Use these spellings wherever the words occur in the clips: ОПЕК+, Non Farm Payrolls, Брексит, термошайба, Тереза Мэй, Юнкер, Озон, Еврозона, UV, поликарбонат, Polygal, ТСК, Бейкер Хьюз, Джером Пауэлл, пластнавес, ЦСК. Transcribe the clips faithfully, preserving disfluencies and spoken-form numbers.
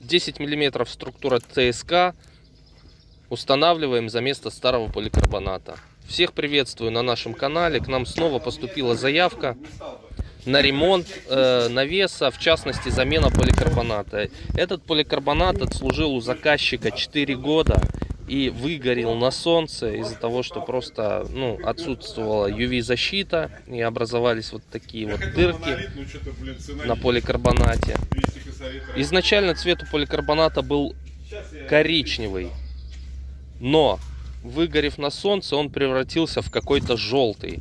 десять миллиметров структура ЦСК. Устанавливаем за место старого поликарбоната. Всех приветствую на нашем канале. К нам снова поступила заявка на ремонт э, навеса, в частности замена поликарбоната. Этот поликарбонат отслужил у заказчика четыре года и выгорел на солнце из-за того, что просто ну, отсутствовала ю ви защита и образовались вот такие вот дырки на поликарбонате. Изначально цвет у поликарбоната был коричневый, но выгорев на солнце, он превратился в какой-то желтый.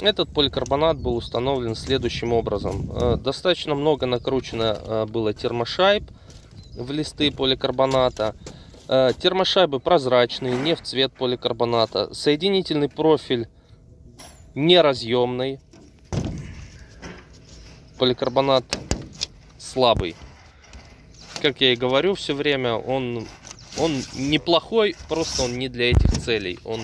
Этот поликарбонат был установлен следующим образом. Достаточно много накручено было термошайб в листы поликарбоната. Термошайбы прозрачные, не в цвет поликарбоната. Соединительный профиль неразъемный. Поликарбонат слабый. Как я и говорю все время, он, он неплохой, просто он не для этих целей. Он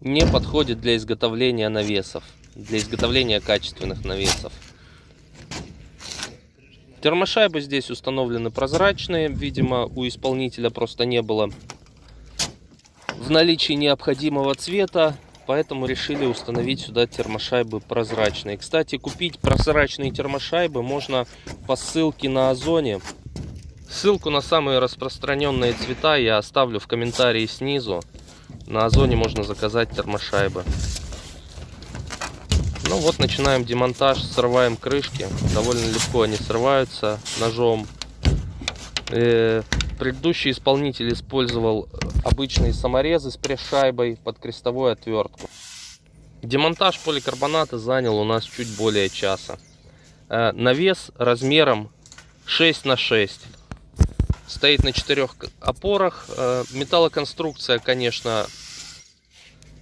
не подходит для изготовления навесов, для изготовления качественных навесов. Термошайбы здесь установлены прозрачные, видимо, у исполнителя просто не было в наличии необходимого цвета, поэтому решили установить сюда термошайбы прозрачные. Кстати, купить прозрачные термошайбы можно по ссылке на Озоне. Ссылку на самые распространенные цвета я оставлю в комментарии снизу. На Озоне можно заказать термошайбы. Ну вот, начинаем демонтаж, срываем крышки. Довольно легко они срываются ножом. Предыдущий исполнитель использовал обычные саморезы с пресс-шайбой под крестовую отвертку. Демонтаж поликарбоната занял у нас чуть более часа. Навес размером шесть на шесть. Стоит на четырех опорах. Металлоконструкция, конечно,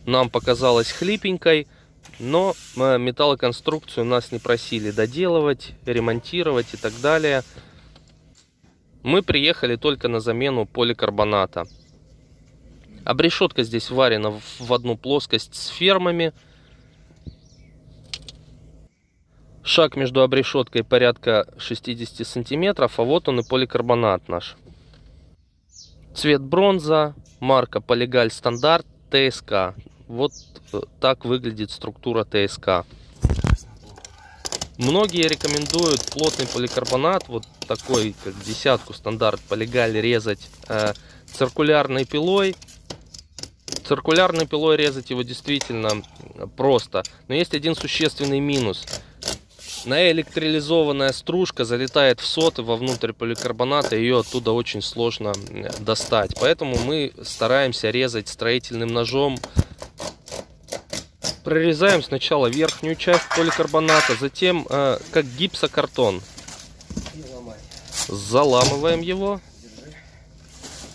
нам показалась хлипенькой, но металлоконструкцию нас не просили доделывать, ремонтировать и так далее. Мы приехали только на замену поликарбоната. Обрешетка здесь варена в одну плоскость с фермами. Шаг между обрешеткой порядка шестидесяти сантиметров, а вот он и поликарбонат наш. Цвет бронза, марка Polygal стандарт, ТСК. Вот так выглядит структура ТСК. Многие рекомендуют плотный поликарбонат, вот такой, как десятку стандарт Polygal, резать э, циркулярной пилой. Циркулярной пилой резать его действительно просто. Но есть один существенный минус. Наэлектролизованная стружка залетает в соты вовнутрь поликарбоната, ее оттуда очень сложно достать. Поэтому мы стараемся резать строительным ножом. Прорезаем сначала верхнюю часть поликарбоната, затем, э, как гипсокартон, заламываем его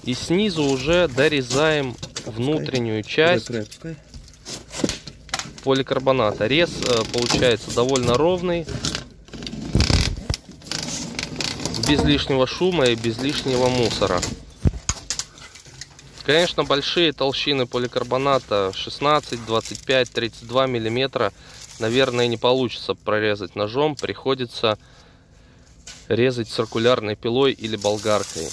и снизу уже дорезаем внутреннюю часть поликарбоната. Рез э, получается довольно ровный, без лишнего шума и без лишнего мусора. Конечно, большие толщины поликарбоната шестнадцать, двадцать пять, тридцать два миллиметра, наверное, не получится прорезать ножом. Приходится резать циркулярной пилой или болгаркой.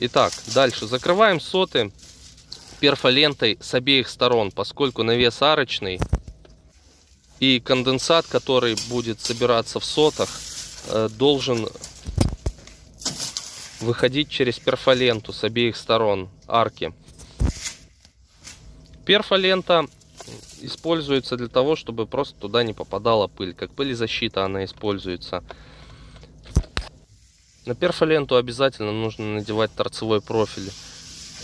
Итак, дальше закрываем соты перфолентой с обеих сторон, поскольку навес арочный. И конденсат, который будет собираться в сотах, должен выходить через перфоленту с обеих сторон арки. Перфолента используется для того, чтобы просто туда не попадала пыль. Как пылезащита она используется. На перфоленту обязательно нужно надевать торцевой профиль,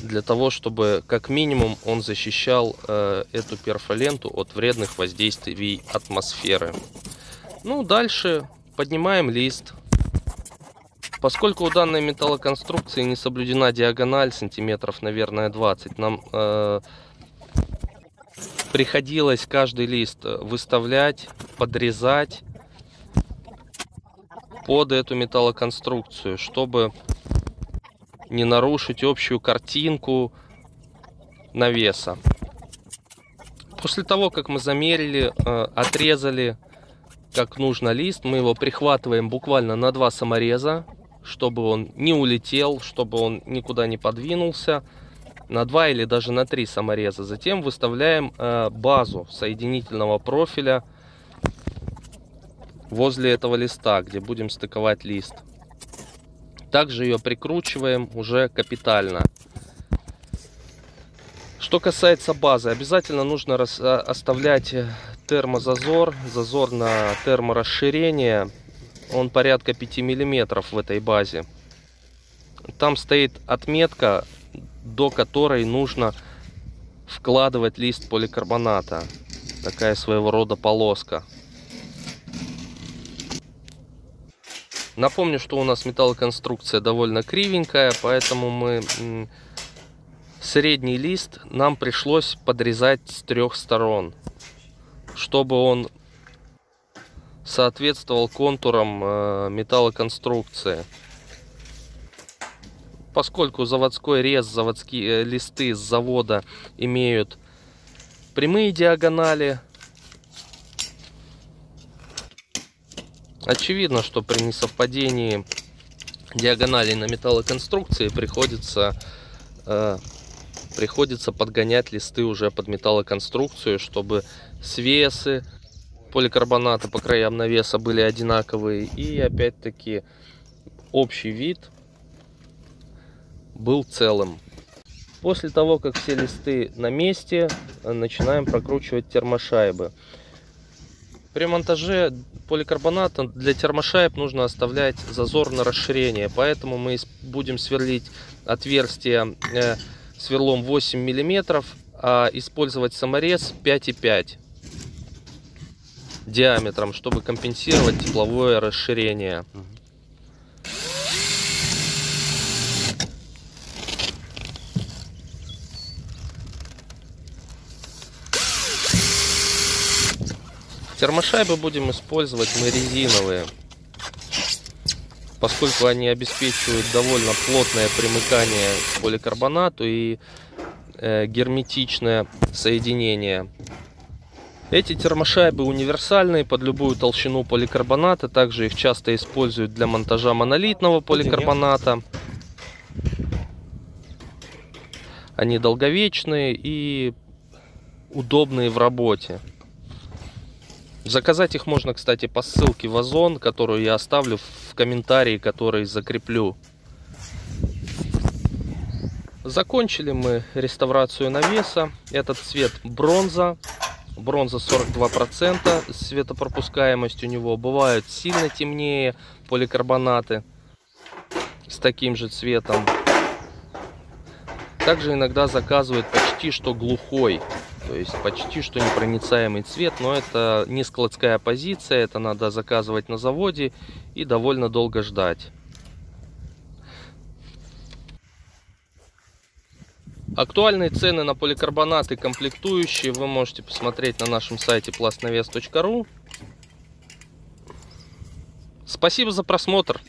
для того, чтобы как минимум он защищал э, эту перфоленту от вредных воздействий атмосферы. Ну, дальше поднимаем лист. Поскольку у данной металлоконструкции не соблюдена диагональ, сантиметров, наверное, двадцать, нам э, приходилось каждый лист выставлять, подрезать под эту металлоконструкцию, чтобы не нарушить общую картинку навеса. После того, как мы замерили, э, отрезали как нужно лист. Мы его прихватываем буквально на два самореза, чтобы он не улетел, чтобы он никуда не подвинулся. На два или даже на три самореза. Затем выставляем э, базу соединительного профиля возле этого листа, где будем стыковать лист. Также ее прикручиваем уже капитально. Что касается базы, обязательно нужно рас... оставлять термозазор, зазор на терморасширение. Он порядка пяти миллиметров в этой базе. Там стоит отметка, до которой нужно вкладывать лист поликарбоната. Такая своего рода полоска. Напомню, что у нас металлоконструкция довольно кривенькая, поэтому мы средний лист нам пришлось подрезать с трех сторон, чтобы он соответствовал контурам металлоконструкции. Поскольку заводской рез, заводские листы с завода имеют прямые диагонали, очевидно, что при несовпадении диагоналей на металлоконструкции приходится, э, приходится подгонять листы уже под металлоконструкцию, чтобы свесы поликарбоната по краям навеса были одинаковые и опять-таки общий вид был целым. После того, как все листы на месте, начинаем прокручивать термошайбы. При монтаже поликарбоната для термошайб нужно оставлять зазор на расширение, поэтому мы будем сверлить отверстие сверлом восемь миллиметров, а использовать саморез пять и пять диаметром, чтобы компенсировать тепловое расширение. Термошайбы будем использовать мы резиновые, поскольку они обеспечивают довольно плотное примыкание к поликарбонату и э, герметичное соединение. Эти термошайбы универсальные под любую толщину поликарбоната, также их часто используют для монтажа монолитного поликарбоната. Они долговечные и удобные в работе. Заказать их можно, кстати, по ссылке в Озон, которую я оставлю в комментарии, который закреплю. Закончили мы реставрацию навеса. Этот цвет бронза. Бронза сорок два процента. Светопропускаемость у него бывает сильно темнее. Поликарбонаты с таким же цветом. Также иногда заказывают почти что глухой. То есть почти что непроницаемый цвет, но это не складская позиция, это надо заказывать на заводе и довольно долго ждать. Актуальные цены на поликарбонат и комплектующие вы можете посмотреть на нашем сайте пластнавес точка ру. Спасибо за просмотр!